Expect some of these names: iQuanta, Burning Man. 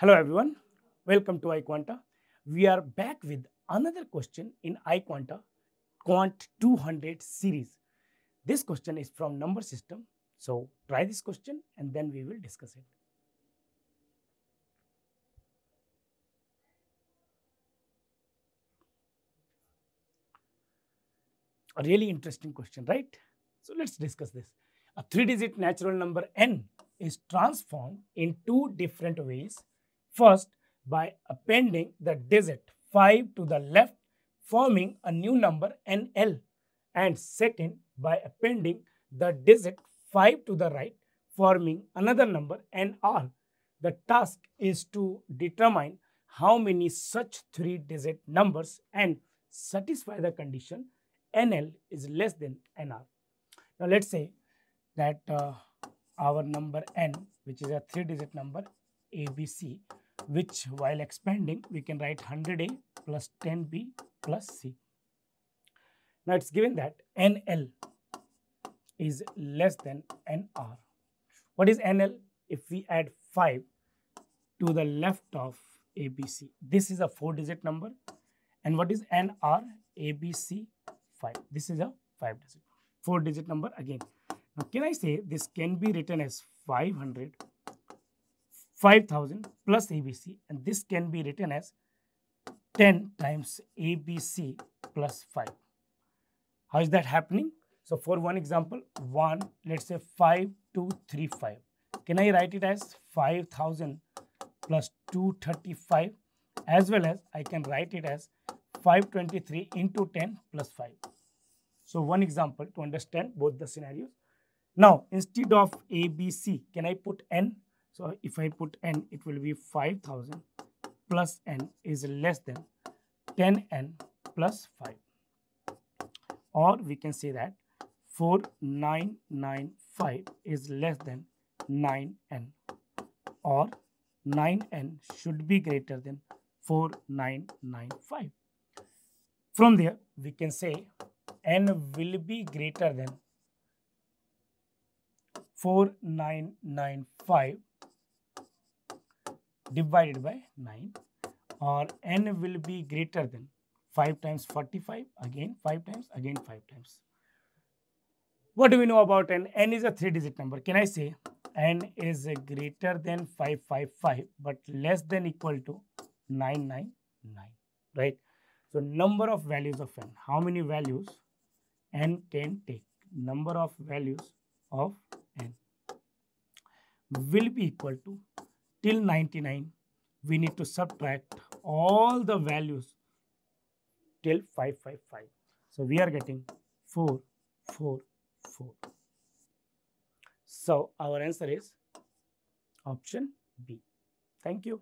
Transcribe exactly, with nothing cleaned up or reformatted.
Hello everyone, welcome to iQuanta. We are back with another question in iQuanta Quant two hundred series. This question is from number system. So try this question and then we will discuss it. A really interesting question, right? So let's discuss this. A three-digit natural number n is transformed in two different ways. First, by appending the digit five to the left, forming a new number N L. And second, by appending the digit five to the right, forming another number N R. The task is to determine how many such three-digit numbers and satisfy the condition N L is less than N R. Now, let's say that uh, our number N, which is a three-digit number, A B C, which while expanding we can write one hundred A plus ten B plus C. Now it's given that N L is less than N R. What is N L? If we add five to the left of A B C, this is a four digit number, and what is N R? A B C five, this is a five digit four digit number again. Now can I say this can be written as five hundred five thousand plus A B C, and this can be written as ten times A B C plus five. How is that happening? So for one example, one, let's say five two three five. Can I write it as five thousand plus two thirty-five, as well as I can write it as five twenty-three into ten plus five. So one example to understand both the scenarios. Now instead of A B C, can I put N? So if I put N, it will be five thousand plus N is less than ten N plus five. Or we can say that four nine nine five is less than nine N. Or nine N should be greater than four nine nine five. From there, we can say N will be greater than four nine nine five. Divided by nine, or N will be greater than five times forty-five, again five times, again five times. What do we know about N? N is a three digit number. Can I say N is greater than five five five but less than equal to nine nine nine, right? So number of values of N, how many values N can take, number of values of N will be equal to, till ninety-nine, we need to subtract all the values till five five five. So we are getting four four four. So our answer is option B. Thank you.